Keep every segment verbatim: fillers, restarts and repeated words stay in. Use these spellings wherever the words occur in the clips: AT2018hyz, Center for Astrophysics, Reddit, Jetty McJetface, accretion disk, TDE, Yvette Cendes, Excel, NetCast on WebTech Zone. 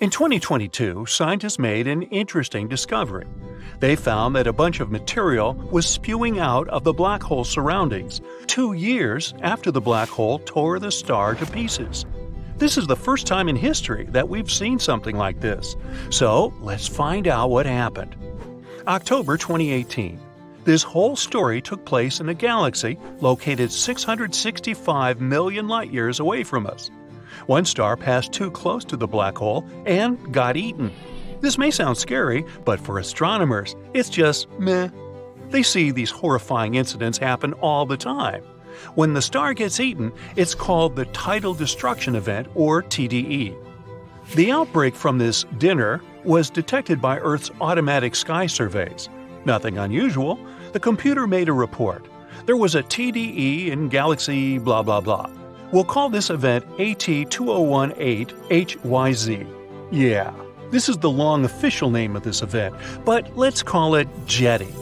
In twenty twenty-two, scientists made an interesting discovery. They found that a bunch of material was spewing out of the black hole's surroundings, two years after the black hole tore the star to pieces. This is the first time in history that we've seen something like this. So let's find out what happened. October twenty eighteen. This whole story took place in a galaxy located six hundred sixty-five million light-years away from us. One star passed too close to the black hole and got eaten. This may sound scary, but for astronomers, it's just meh. They see these horrifying incidents happen all the time. When the star gets eaten, it's called the tidal destruction event, or T D E. The outbreak from this dinner was detected by Earth's automatic sky surveys. Nothing unusual. The computer made a report. There was a T D E in galaxy blah blah blah. We'll call this event A T two thousand eighteen H Y Z. Yeah, this is the long official name of this event, but let's call it Jetty.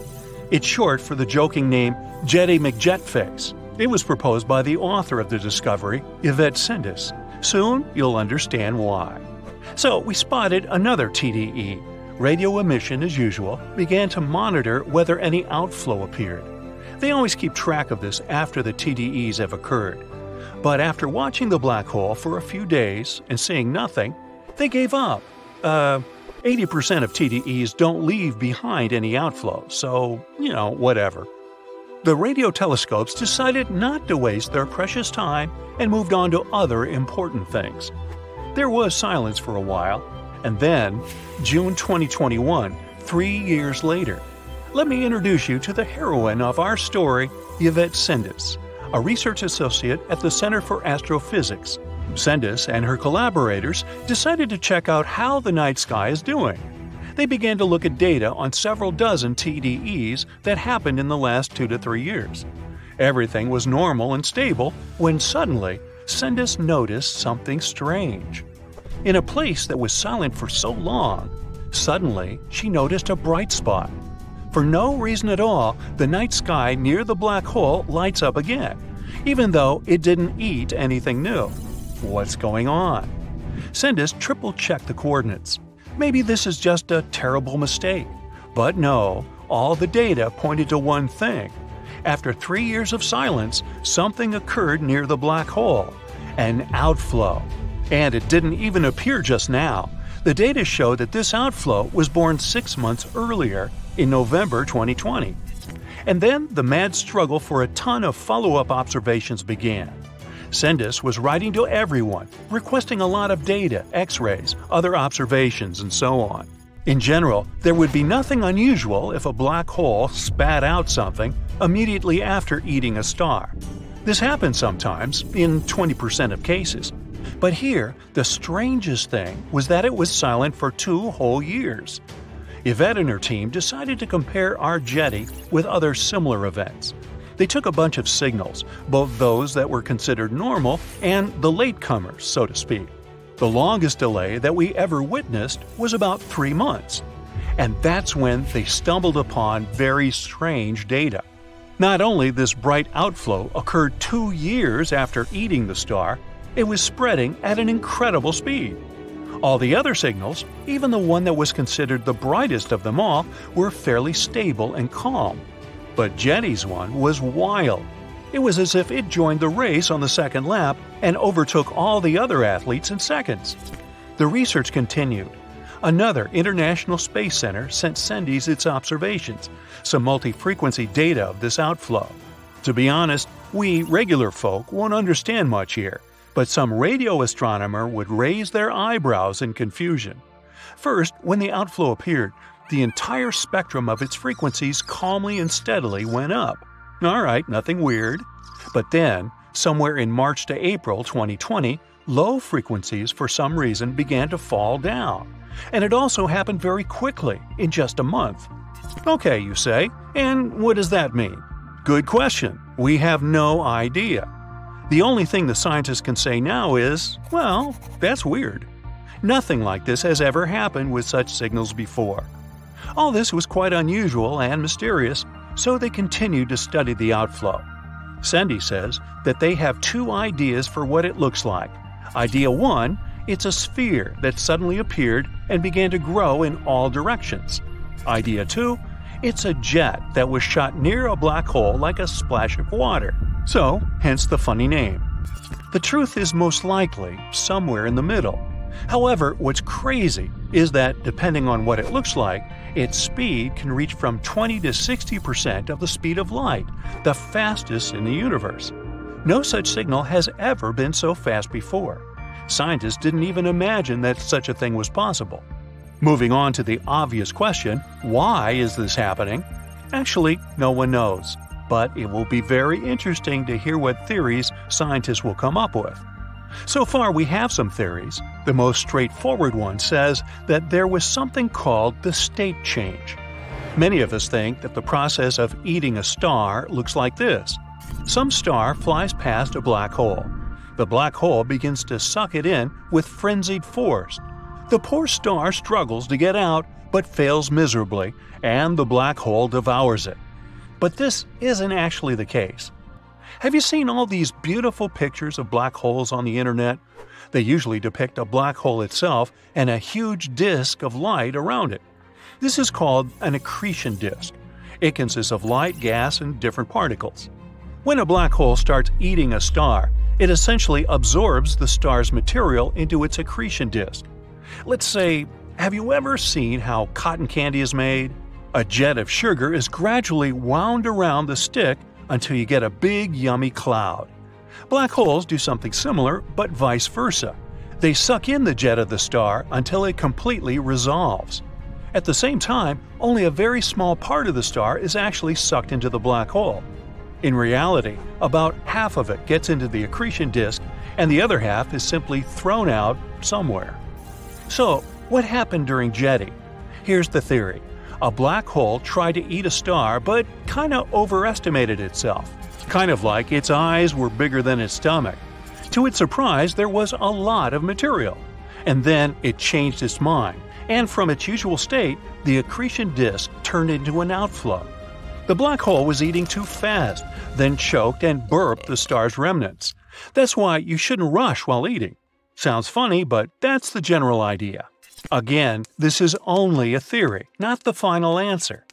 It's short for the joking name Jetty McJetface. It was proposed by the author of the discovery, Yvette Cendes. Soon you'll understand why. So we spotted another T D E. Radio emission, as usual, began to monitor whether any outflow appeared. They always keep track of this after the T D Es have occurred. But after watching the black hole for a few days and seeing nothing, they gave up. Uh, eighty percent of T D Es don't leave behind any outflow, so, you know, whatever. The radio telescopes decided not to waste their precious time and moved on to other important things. There was silence for a while, and then, June twenty twenty-one, three years later, let me introduce you to the heroine of our story, Yvette Cendes, a research associate at the Center for Astrophysics. Cendes and her collaborators decided to check out how the night sky is doing. They began to look at data on several dozen T D Es that happened in the last two to three years. Everything was normal and stable when suddenly Cendes noticed something strange. In a place that was silent for so long, suddenly she noticed a bright spot. For no reason at all, the night sky near the black hole lights up again, even though it didn't eat anything new. What's going on? Cendes triple-checked the coordinates. Maybe this is just a terrible mistake. But no, all the data pointed to one thing. After three years of silence, something occurred near the black hole, an outflow. And it didn't even appear just now. The data showed that this outflow was born six months earlier, in November twenty twenty. And then the mad struggle for a ton of follow-up observations began. Cendes was writing to everyone, requesting a lot of data, x-rays, other observations, and so on. In general, there would be nothing unusual if a black hole spat out something immediately after eating a star. This happens sometimes, in twenty percent of cases. But here, the strangest thing was that it was silent for two whole years. Yvette and her team decided to compare our Jetty with other similar events. They took a bunch of signals, both those that were considered normal and the latecomers, so to speak. The longest delay that we ever witnessed was about three months. And that's when they stumbled upon very strange data. Not only this bright outflow occurred two years after eating the star, it was spreading at an incredible speed. All the other signals, even the one that was considered the brightest of them all, were fairly stable and calm. But Jetty's one was wild. It was as if it joined the race on the second lap and overtook all the other athletes in seconds. The research continued. Another International Space Center sent Cendes its observations, some multi-frequency data of this outflow. To be honest, we regular folk won't understand much here. But some radio astronomer would raise their eyebrows in confusion. First, when the outflow appeared, the entire spectrum of its frequencies calmly and steadily went up. All right, nothing weird. But then, somewhere in March to April twenty twenty, low frequencies for some reason began to fall down. And it also happened very quickly, in just a month. Okay, you say, and what does that mean? Good question. We have no idea. The only thing the scientists can say now is, well, that's weird. Nothing like this has ever happened with such signals before. All this was quite unusual and mysterious, so they continued to study the outflow. Cendes says that they have two ideas for what it looks like. Idea one It's a sphere that suddenly appeared and began to grow in all directions. Idea two, it's a jet that was shot near a black hole like a splash of water, so hence the funny name. The truth is most likely somewhere in the middle. However, what's crazy is that, depending on what it looks like, its speed can reach from twenty to sixty percent of the speed of light, the fastest in the universe. No such signal has ever been so fast before. Scientists didn't even imagine that such a thing was possible. Moving on to the obvious question, why is this happening? Actually, no one knows, but it will be very interesting to hear what theories scientists will come up with. So far, we have some theories. The most straightforward one says that there was something called the state change. Many of us think that the process of eating a star looks like this. Some star flies past a black hole. The black hole begins to suck it in with frenzied force. The poor star struggles to get out but fails miserably, and the black hole devours it. But this isn't actually the case. Have you seen all these beautiful pictures of black holes on the internet? They usually depict a black hole itself and a huge disk of light around it. This is called an accretion disk. It consists of light, gas, and different particles. When a black hole starts eating a star, it essentially absorbs the star's material into its accretion disk. Let's say, have you ever seen how cotton candy is made? A jet of sugar is gradually wound around the stick until you get a big, yummy cloud. Black holes do something similar, but vice versa. They suck in the jet of the star until it completely resolves. At the same time, only a very small part of the star is actually sucked into the black hole. In reality, about half of it gets into the accretion disk, and the other half is simply thrown out somewhere. So, what happened during jetting? Here's the theory. A black hole tried to eat a star but kind of overestimated itself. Kind of like its eyes were bigger than its stomach. To its surprise, there was a lot of material. And then it changed its mind, and from its usual state, the accretion disk turned into an outflow. The black hole was eating too fast, then choked and burped the star's remnants. That's why you shouldn't rush while eating. Sounds funny, but that's the general idea. Again, this is only a theory, not the final answer.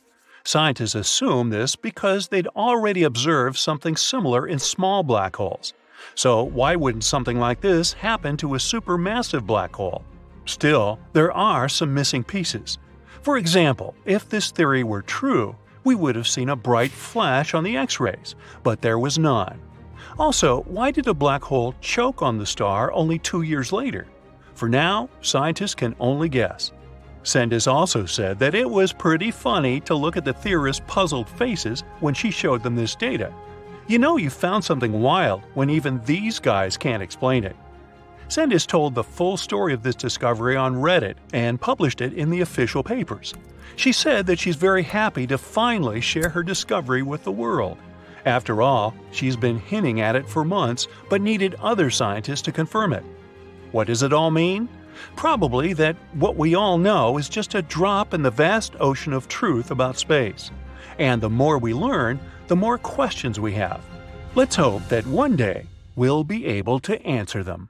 Scientists assume this because they'd already observed something similar in small black holes. So why wouldn't something like this happen to a supermassive black hole? Still, there are some missing pieces. For example, if this theory were true, we would have seen a bright flash on the X-rays, but there was none. Also, why did a black hole choke on the star only two years later? For now, scientists can only guess. Cendes also said that it was pretty funny to look at the theorists' puzzled faces when she showed them this data. You know you found something wild when even these guys can't explain it. Cendes told the full story of this discovery on Reddit and published it in the official papers. She said that she's very happy to finally share her discovery with the world. After all, she's been hinting at it for months but needed other scientists to confirm it. What does it all mean? Probably that what we all know is just a drop in the vast ocean of truth about space. And the more we learn, the more questions we have. Let's hope that one day we'll be able to answer them.